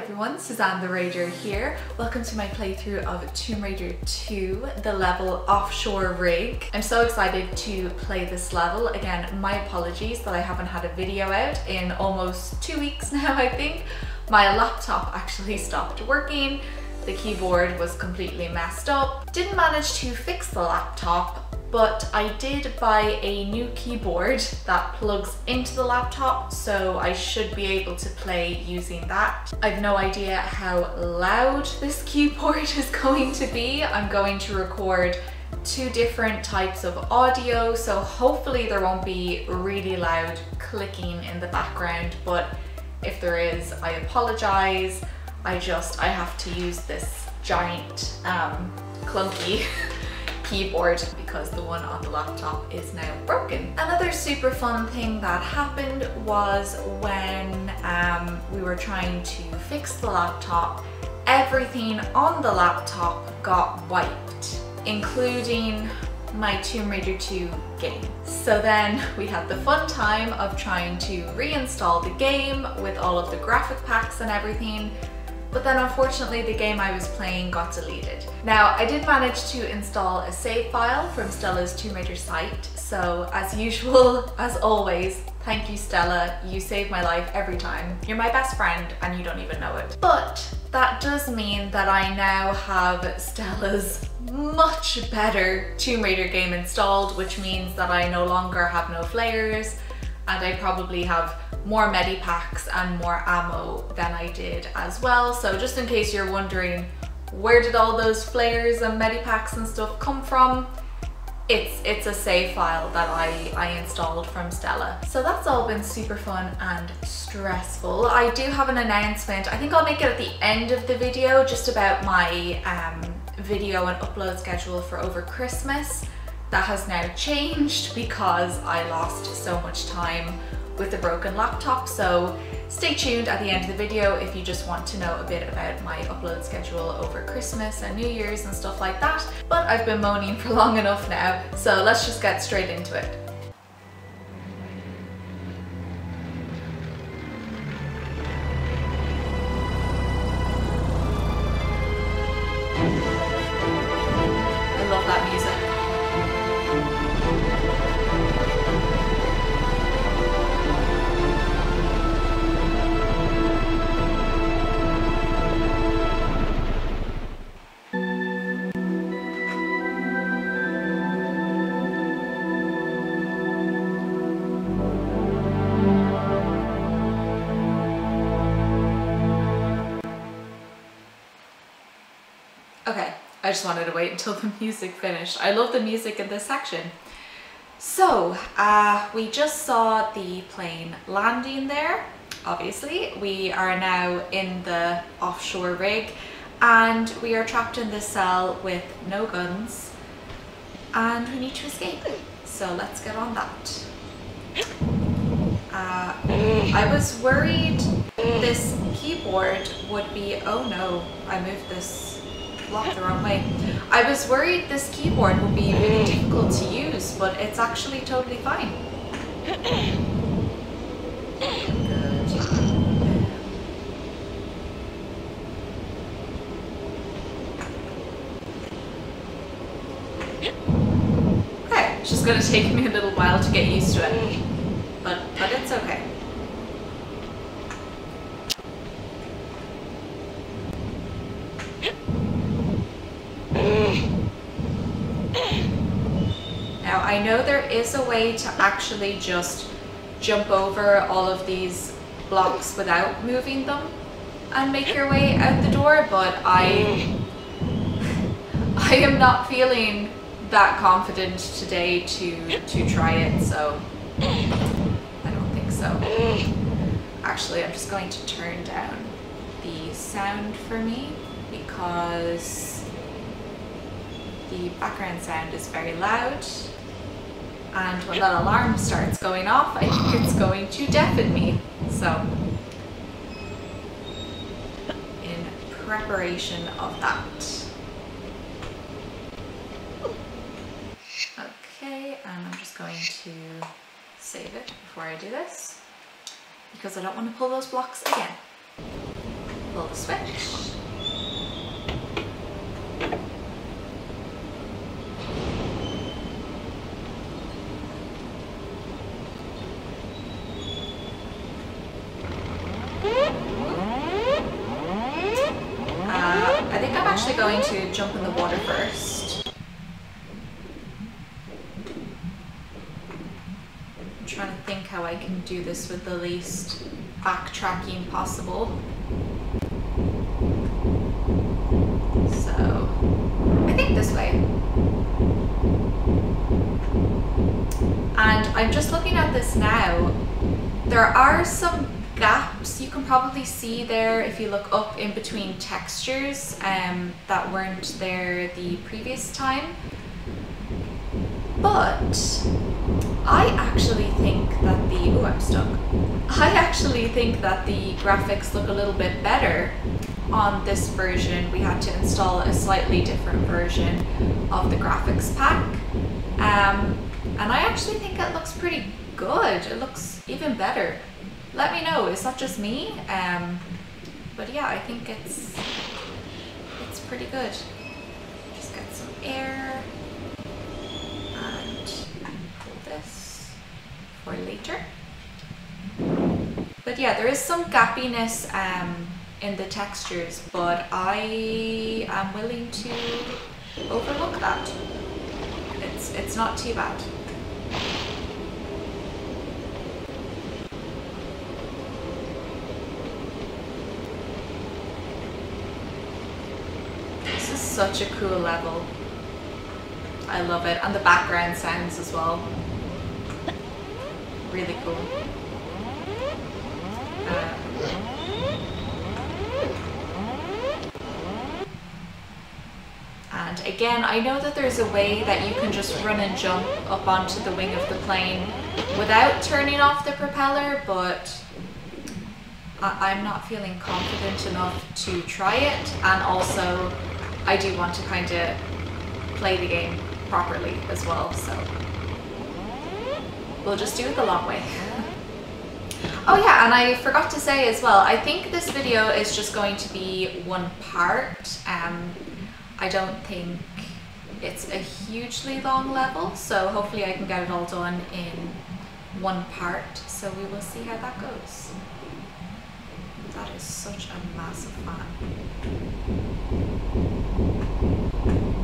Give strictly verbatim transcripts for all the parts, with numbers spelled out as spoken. everyone, Suzanne The Raider here. Welcome to my playthrough of Tomb Raider two, the level Offshore Rig. I'm so excited to play this level. Again, my apologies that I haven't had a video out in almost two weeks now, I think. My laptop actually stopped working. The keyboard was completely messed up. Didn't manage to fix the laptop, but I did buy a new keyboard that plugs into the laptop, so I should be able to play using that. I've no idea how loud this keyboard is going to be. I'm going to record two different types of audio, so hopefully there won't be really loud clicking in the background, but if there is, I apologize. I just, I have to use this giant, um, clunky keyboard because the one on the laptop is now broken. Another super fun thing that happened was when um, we were trying to fix the laptop, everything on the laptop got wiped, including my Tomb Raider two game. So then we had the fun time of trying to reinstall the game with all of the graphic packs and everything. But then unfortunately the game I was playing got deleted. Now, I did manage to install a save file from Stella's Tomb Raider Site, so as usual, as always, thank you Stella, you save my life every time. You're my best friend and you don't even know it. But that does mean that I now have Stella's much better Tomb Raider game installed, which means that I no longer have no flares, and I probably have more medipacks and more ammo than I did as well. So just in case you're wondering, where did all those flares and medipacks and stuff come from? It's, it's a save file that I, I installed from Stella. So that's all been super fun and stressful. I do have an announcement. I think I'll make it at the end of the video, just about my um, video and upload schedule for over Christmas. That has now changed because I lost so much time with the broken laptop, so stay tuned at the end of the video if you just want to know a bit about my upload schedule over Christmas and New Year's and stuff like that. But I've been moaning for long enough now, so let's just get straight into it. Okay, I just wanted to wait until the music finished. I love the music in this section. So, uh, we just saw the plane landing there, obviously. We are now in the offshore rig and we are trapped in this cell with no guns and we need to escape. So let's get on that. Uh, I was worried this keyboard would be, oh no, I moved this locked the wrong way. I was worried this keyboard would be really difficult to use, but it's actually totally fine. Good. Okay, it's just gonna take me a little while to get used to it, but, but it's okay. I know there is a way to actually just jump over all of these blocks without moving them and make your way out the door, but I I am not feeling that confident today to to try it, so I don't think so. Actually, I'm just going to turn down the sound for me because the background sound is very loud. And when that alarm starts going off, I think it's going to deafen me. So, in preparation of that. Okay, and I'm just going to save it before I do this, because I don't want to pull those blocks again. pull the switch. Uh, I think I'm actually going to jump in the water first. How I can do this with the least backtracking possible. So, I think this way. And I'm just looking at this now. There are some gaps you can probably see there if you look up in between textures um, that weren't there the previous time. But I actually think that the, oh I'm stuck, I actually think that the graphics look a little bit better on this version. We had to install a slightly different version of the graphics pack. Um, and I actually think it looks pretty good. It looks even better. Let me know, it's not just me. Um, but yeah, I think it's, it's pretty good. Just get some air. This for later. But yeah, there is some gappiness um, in the textures, but I am willing to overlook that. It's, it's not too bad. This is such a cool level. I love it, and the background sounds as well. Really cool. Um, and again, I know that there's a way that you can just run and jump up onto the wing of the plane without turning off the propeller, but I I'm not feeling confident enough to try it, and also I do want to kind of play the game properly as well, so we'll just do it the long way. Oh yeah, and I forgot to say as well, I think this video is just going to be one part. Um, I don't think it's a hugely long level, so hopefully I can get it all done in one part, so we will see how that goes. That is such a massive fan.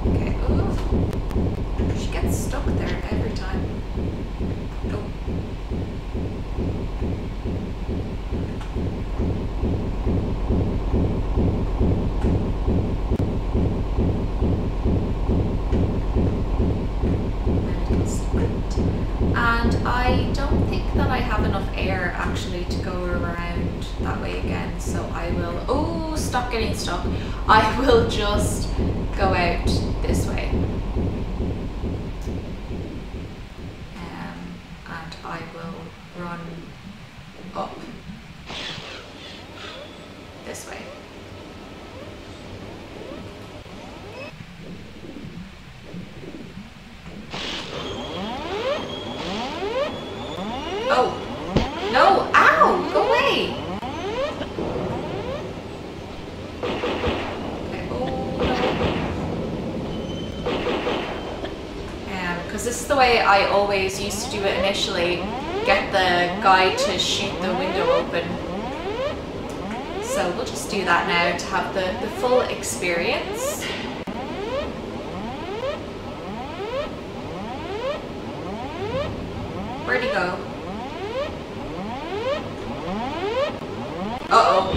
Okay, ooh, she gets stuck there every time. Oh. And I don't think that I have enough air actually to go around that way again, so I will, oh, stop getting stuck. I will just go out this way. Um, and I will run up this way. Oh, no, ow, go away. Okay, oh. Because um, this is the way I always used to do it initially, get the guy to shoot the window open. So we'll just do that now to have the, the full experience. Where'd he go? Uh-oh.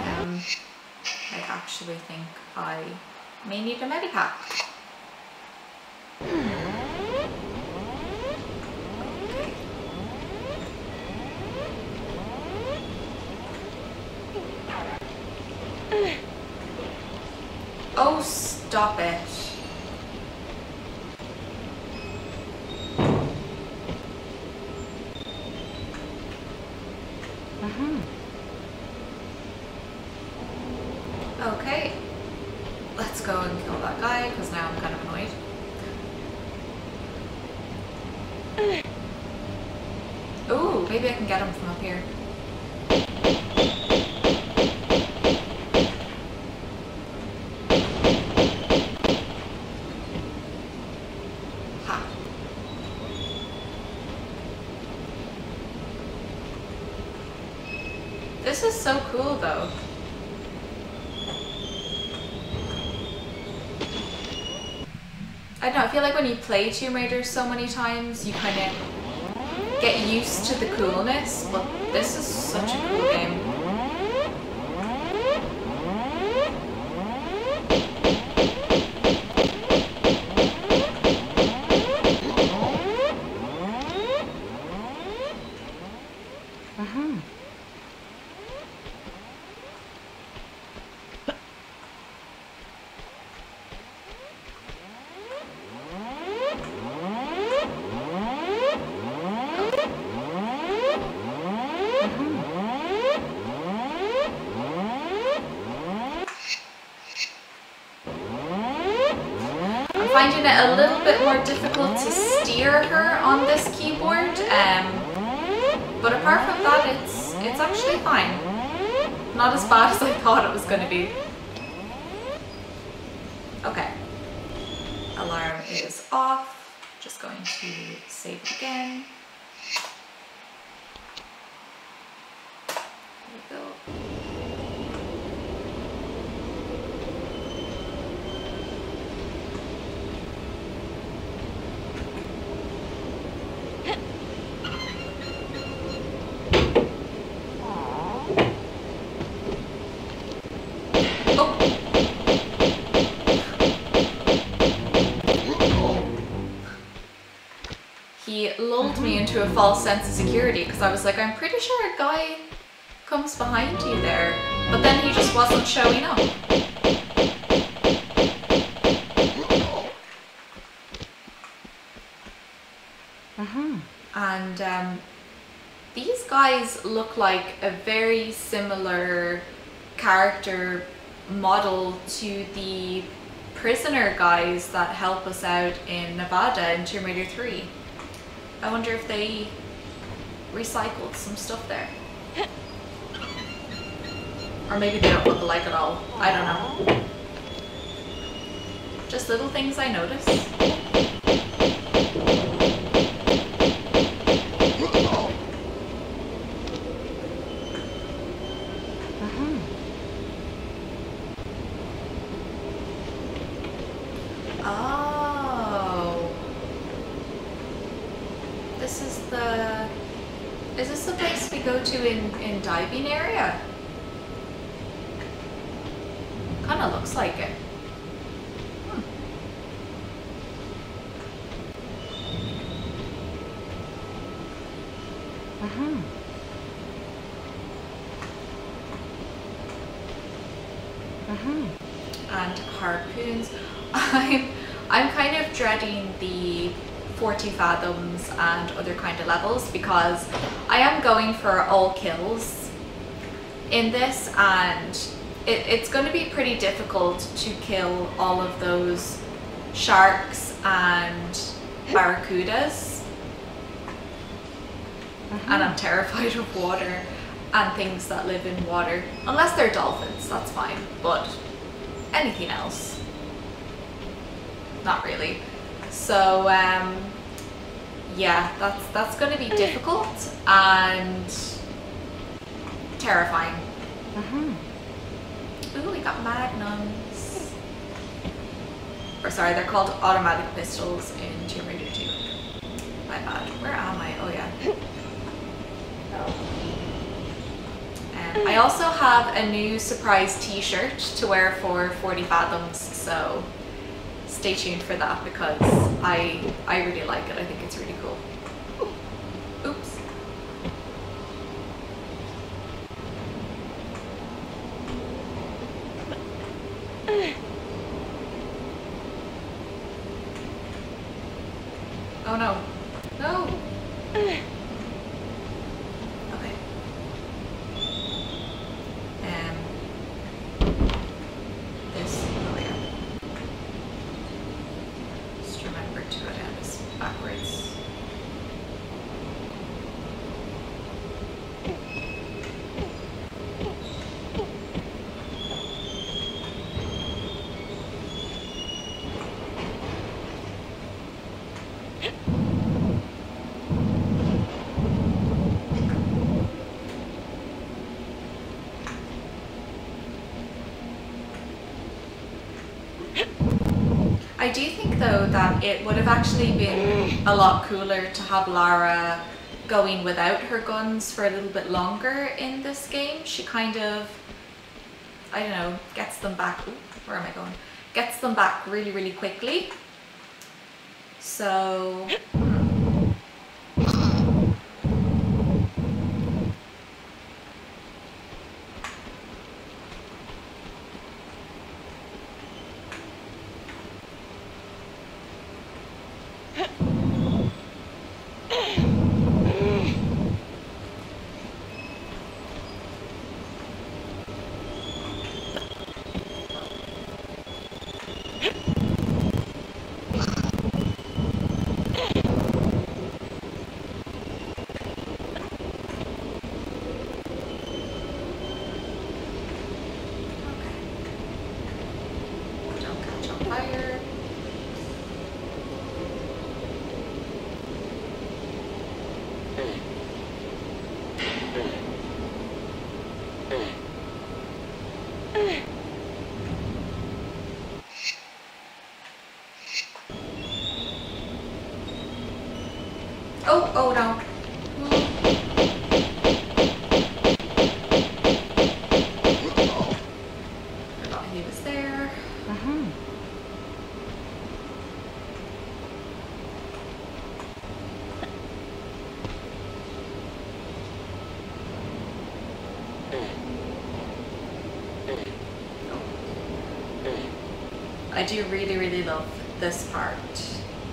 Um, I actually think I may need a medipack. Oh, stop it. Uh-huh. Okay, let's go and kill that guy, because now I'm kind of annoyed. Ooh, maybe I can get him from up here. This is so cool, though. I don't know, I feel like when you play Tomb Raider so many times, you kind of get used to the coolness, but this is such a cool game. Finding it a little bit more difficult to steer her on this keyboard, um, but apart from that, it's it's actually fine. Not as bad as I thought it was going to be. Okay, alarm is off. Just going to save again. There we go. Lulled me into a false sense of security, because I was like, I'm pretty sure a guy comes behind you there, but then he just wasn't showing up. Uh-huh. And um, these guys look like a very similar character model to the prisoner guys that help us out in Nevada in Tomb Raider three. I wonder if they recycled some stuff there. Or maybe they don't look alike at all. I don't know. Just little things I notice. This is the, is this the place we go to in, in diving area? Kind of looks like it. Hmm. Uh-huh. Uh-huh. And harpoons. I'm, I'm kind of dreading the Forty Fathoms and other kind of levels, because I am going for all kills in this, and it, it's going to be pretty difficult to kill all of those sharks and barracudas. Mm-hmm. And I'm terrified of water and things that live in water, unless they're dolphins, that's fine, but anything else, not really. So um, yeah, that's that's going to be difficult and terrifying. Mm-hmm. Ooh, we got magnums. Or sorry, they're called automatic pistols in Tomb Raider two. My bad. Where am I? Oh yeah. Um, I also have a new surprise t-shirt to wear for Forty Fathoms, so stay tuned for that, because I I really like it. I think it's really cool. Oops. Oh no. No. Okay. Um backwards. I do think though that it would have actually been a lot cooler to have Lara going without her guns for a little bit longer in this game. She kind of, I don't know, gets them back, ooh, where am I going? Gets them back really, really quickly. So... Oh, oh no. I do really, really love this part.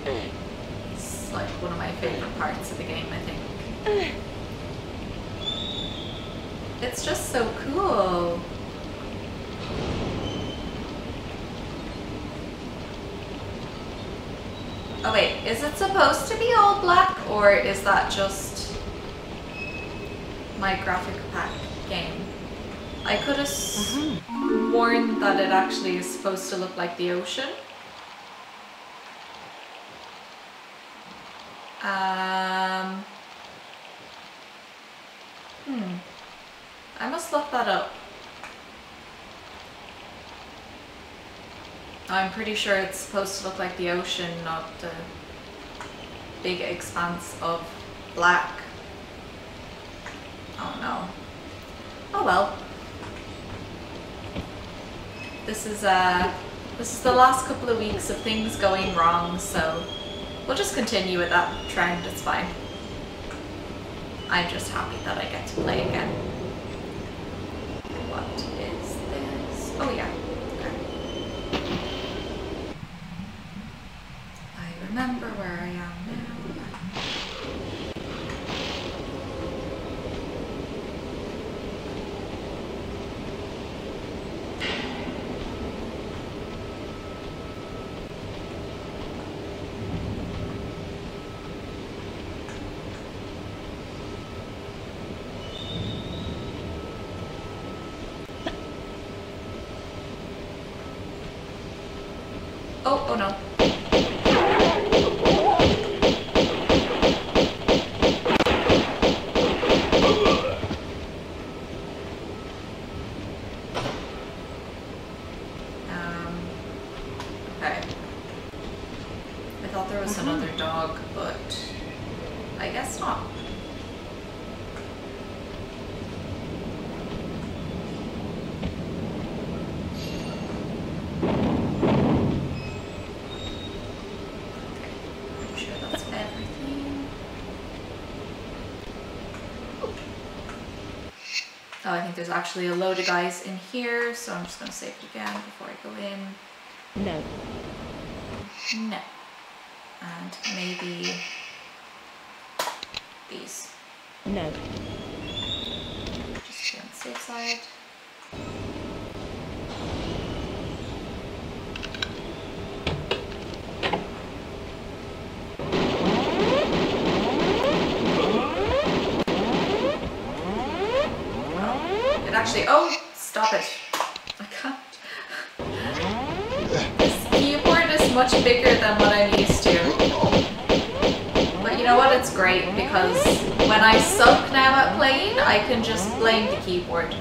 It's like one of my favorite parts of the game, I think. It's just so cool. Oh wait, is it supposed to be all black or is that just my graphic pack game? I could have sworn that it actually is supposed to look like the ocean. Um, hmm. I must look that up. I'm pretty sure it's supposed to look like the ocean, not the big expanse of black. Oh no. Oh well. This is uh, this is the last couple of weeks of things going wrong, so we'll just continue with that trend, it's fine. I'm just happy that I get to play again. What is this? Oh yeah, okay. I remember where I am. Oh, oh no. Um, okay. I thought there was mm-hmm. another dog, but I guess not. I think there's actually a load of guys in here, so I'm just going to save it again before I go in. No. No. And maybe these. No. Just to be on the safe side. actually. Oh, stop it. I can't. This keyboard is much bigger than what I'm used to. But you know what? It's great because when I suck now at playing, I can just blame the keyboard.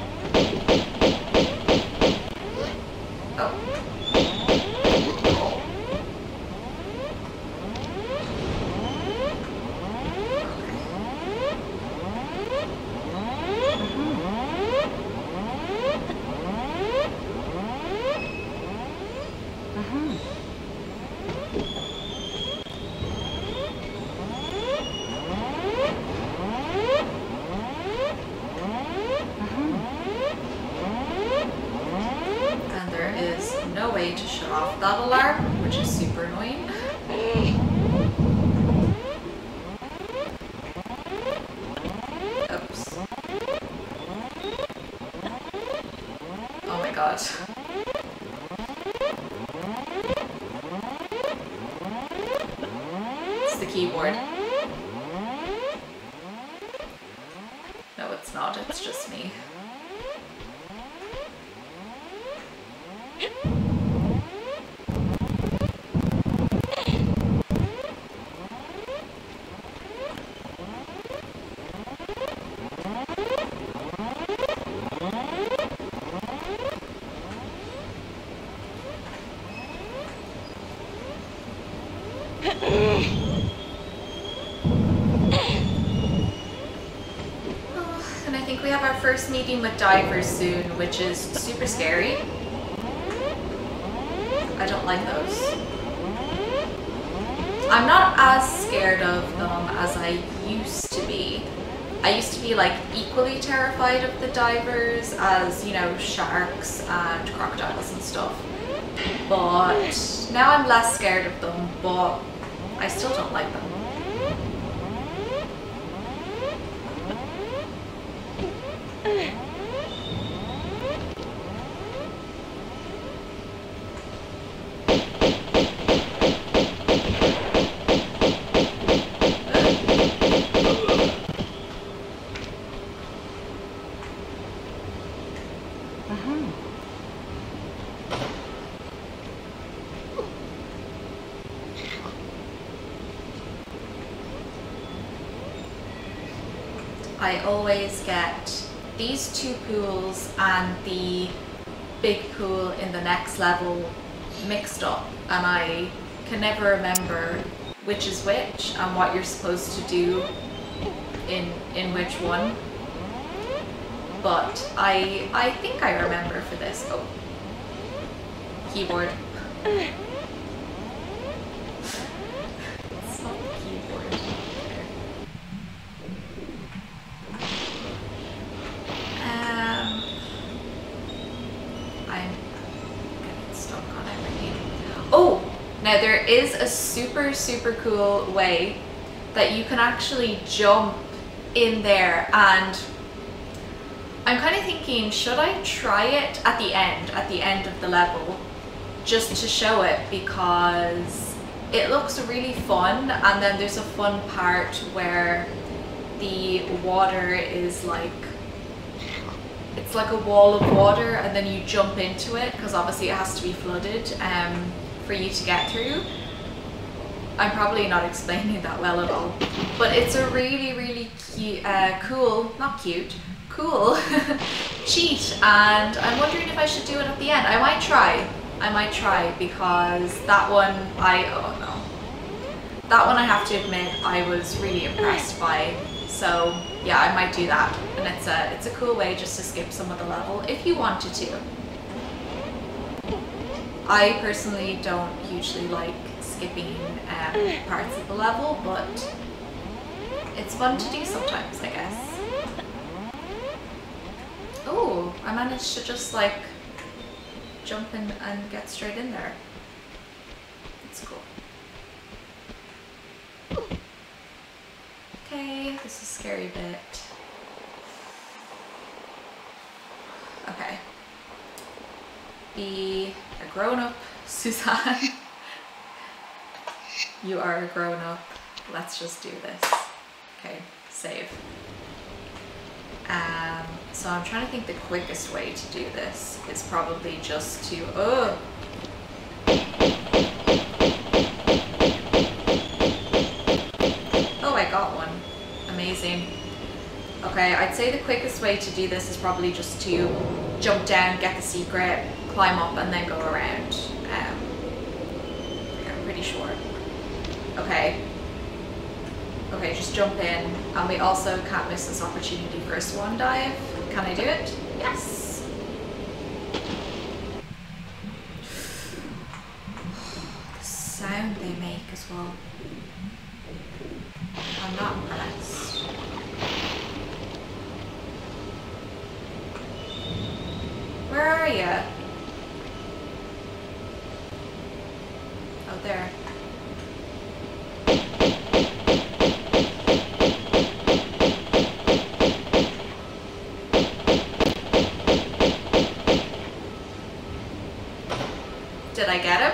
First meeting with divers soon, which is super scary. I don't like those. I'm not as scared of them as I used to be. I used to be like equally terrified of the divers as, you know, sharks and crocodiles and stuff. But now I'm less scared of them, but I still don't like them. I always get these two pools and the big pool in the next level mixed up, and I can never remember which is which and what you're supposed to do in in which one. But I I think I remember for this. Oh, keyboard. It's not the keyboard. Now there is a super, super cool way that you can actually jump in there, and I'm kind of thinking, should I try it at the end, at the end of the level, just to show it, because it looks really fun. And then there's a fun part where the water is like, it's like a wall of water, and then you jump into it because obviously it has to be flooded. Um, for you to get through. I'm probably not explaining that well at all, but it's a really, really cute, uh, cool, not cute, cool cheat, and I'm wondering if I should do it at the end. I might try, I might try, because that one, I, oh no, that one I have to admit I was really impressed by, so yeah, I might do that, and it's a, it's a cool way just to skip some of the level if you wanted to. I personally don't usually like skipping um, parts of the level, but it's fun to do sometimes, I guess. Oh, I managed to just like jump in and get straight in there. It's cool. Okay, this is a scary bit. Okay. Be a grown-up, Suzanne. You are a grown-up. Let's just do this. Okay, save. Um, so I'm trying to think the quickest way to do this is probably just to, oh, oh I got one, amazing. Okay, I'd say the quickest way to do this is probably just to jump down, get the secret, climb up and then go around. Um, I'm pretty sure. Okay. Okay, just jump in, and we also can't miss this opportunity for a swan dive. Can I do it? Yes! The sound they make as well. I'm not impressed. Where are you? Oh, there. Did I get him?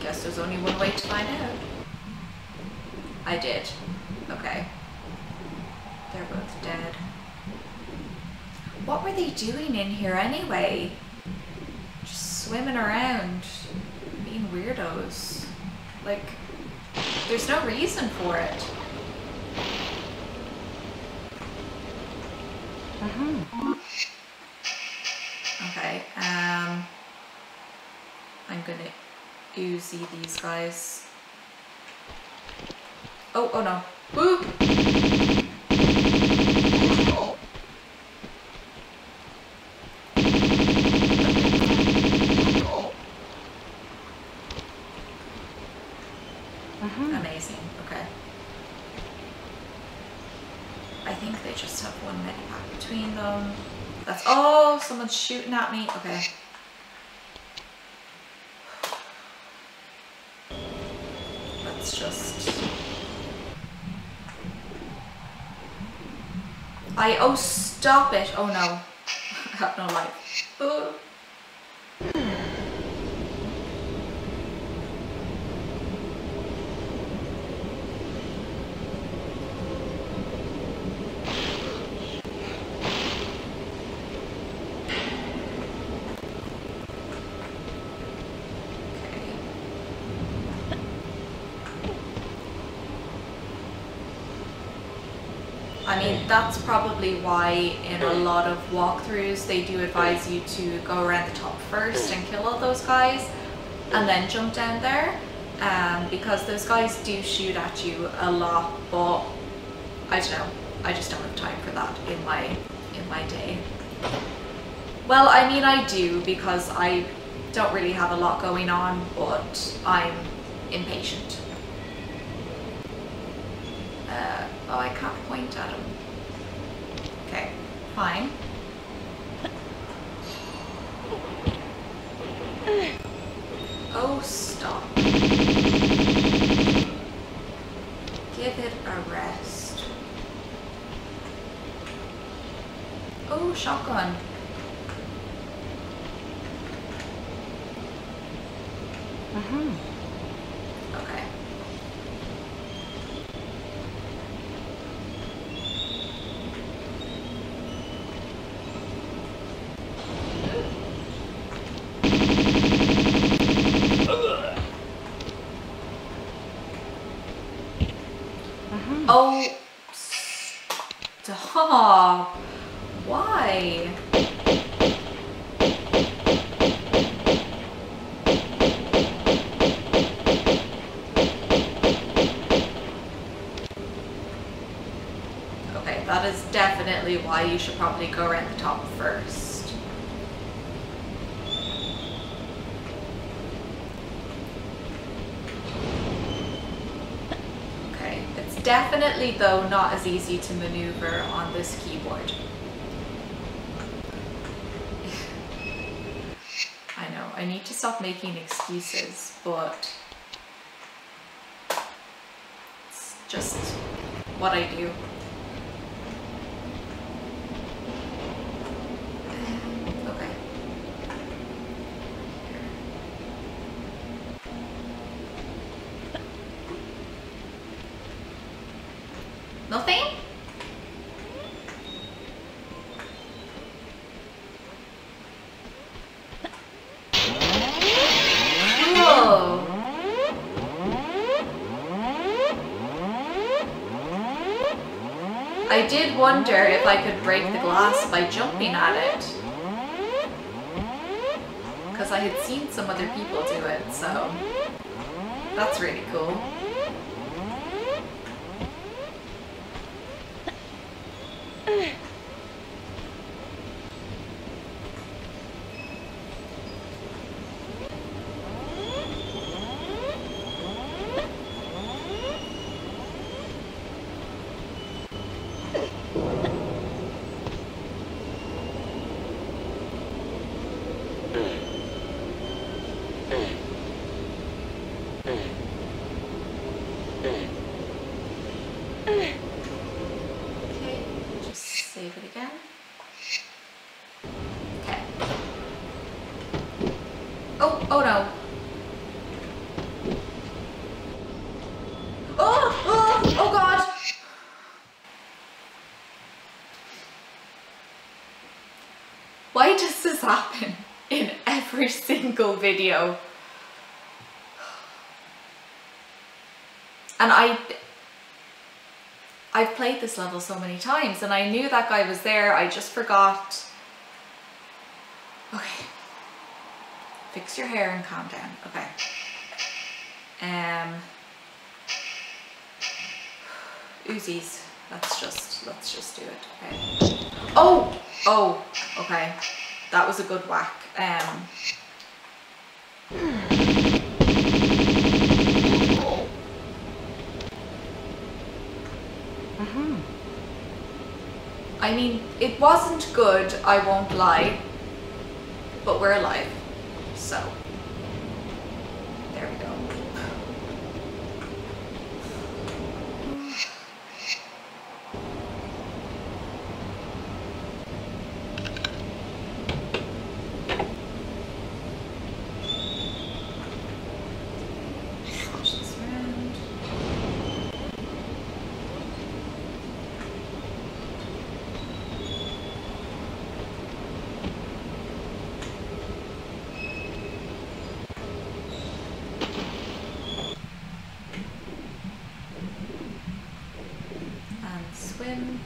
Guess there's only one way to find out. I did. Okay. They're both dead. What were they doing in here anyway? Just swimming around, being weirdos. Like, there's no reason for it. Uh-huh. Okay, um, I'm gonna Uzi these guys. Oh, oh no. Woo! Oh. Oh. Uh-huh. Amazing, okay. I think they just have one medipack between them. That's, oh, someone's shooting at me. Okay. Let's just. I, oh, stop it. Oh no. I have no life. Oh. I mean, that's probably why in a lot of walkthroughs they do advise you to go around the top first and kill all those guys and then jump down there, um, because those guys do shoot at you a lot, but I don't know, I just don't have time for that in my, in my day. Well, I mean I do, because I don't really have a lot going on, but I'm impatient. Uh, oh, I can't point at him. Okay, fine. Oh, stop. Give it a rest. Oh, shotgun. Uh-huh. Okay. Oh, stop. Why? Okay, that is definitely why you should probably go around the top first. Definitely, though, not as easy to maneuver on this keyboard. I know, I need to stop making excuses, but it's just what I do. Nothing? I did wonder if I could break the glass by jumping at it, because I had seen some other people do it, so that's really cool. Why does this happen in every single video? And I... I've played this level so many times and I knew that guy was there, I just forgot. Okay. Fix your hair and calm down, okay. Um... Uzis. Let's just, let's just do it, okay. Oh! Oh, okay. That was a good whack. Um. Oh. Mm-hmm. I mean, it wasn't good, I won't lie, but we're alive, so there we go.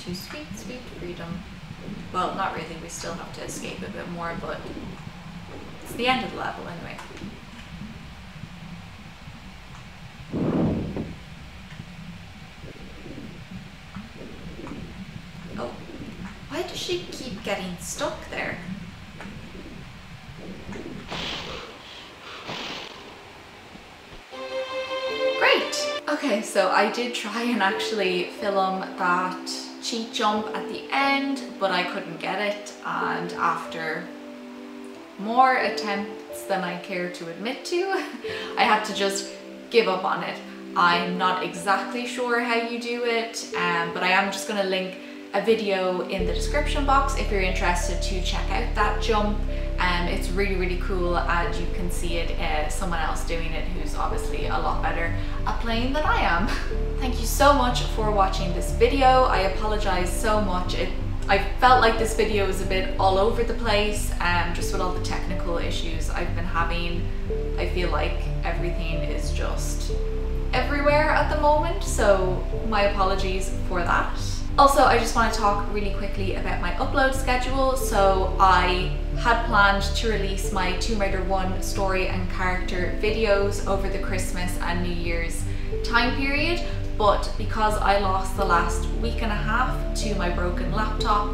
To sweet, sweet freedom. Well, not really, we still have to escape a bit more, but it's the end of the level anyway. Oh, why does she keep getting stuck there? Great! Okay, so I did try and actually film that cheat jump at the end, but I couldn't get it, and after more attempts than I care to admit to, I had to just give up on it. I'm not exactly sure how you do it, um, but I am just going to link a video in the description box if you're interested to check out that jump. Um, it's really, really cool, and you can see it, uh, someone else doing it who's obviously a lot better at playing than I am. Thank you so much for watching this video. I apologize so much. It, I felt like this video was a bit all over the place, um, just with all the technical issues I've been having. I feel like everything is just everywhere at the moment, so my apologies for that. Also, I just want to talk really quickly about my upload schedule. So I had planned to release my Tomb Raider one story and character videos over the Christmas and New Year's time period, but because I lost the last week and a half to my broken laptop,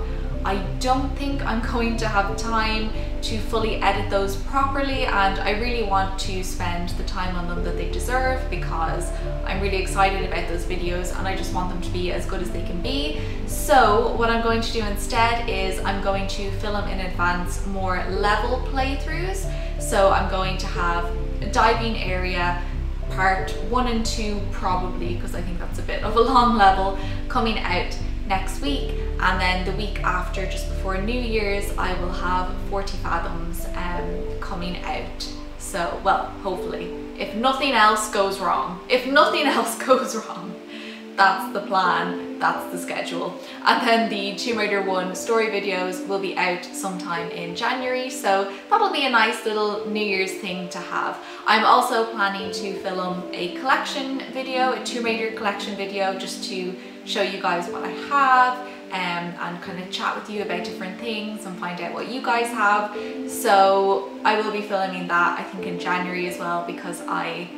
I don't think I'm going to have time to fully edit those properly, and I really want to spend the time on them that they deserve because I'm really excited about those videos and I just want them to be as good as they can be. So what I'm going to do instead is I'm going to film in advance more level playthroughs. So I'm going to have a diving area, part one and two probably, because I think that's a bit of a long level, coming out next week, and then the week after, just before New Year's, I will have Forty Fathoms um, coming out. So, well, hopefully, if nothing else goes wrong, if nothing else goes wrong. That's the plan, that's the schedule. And then the Tomb Raider one story videos will be out sometime in January, so that'll be a nice little New Year's thing to have. I'm also planning to film a collection video, a Tomb Raider collection video, just to show you guys what I have, Um, and kind of chat with you about different things and find out what you guys have. So I will be filming that I think in January as well, because I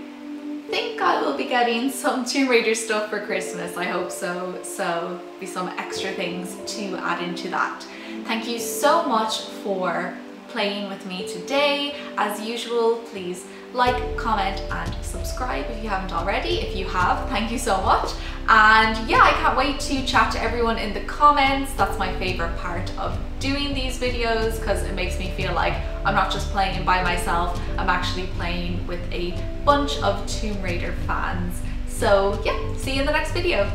think I will be getting some Tomb Raider stuff for Christmas. I hope so. So be some extra things to add into that. Thank you so much for playing with me today. As usual, please like, comment and subscribe if you haven't already. If you have, thank you so much. And yeah, I can't wait to chat to everyone in the comments. That's my favorite part of doing these videos, because it makes me feel like I'm not just playing by myself, I'm actually playing with a bunch of Tomb Raider fans. So yeah, see you in the next video.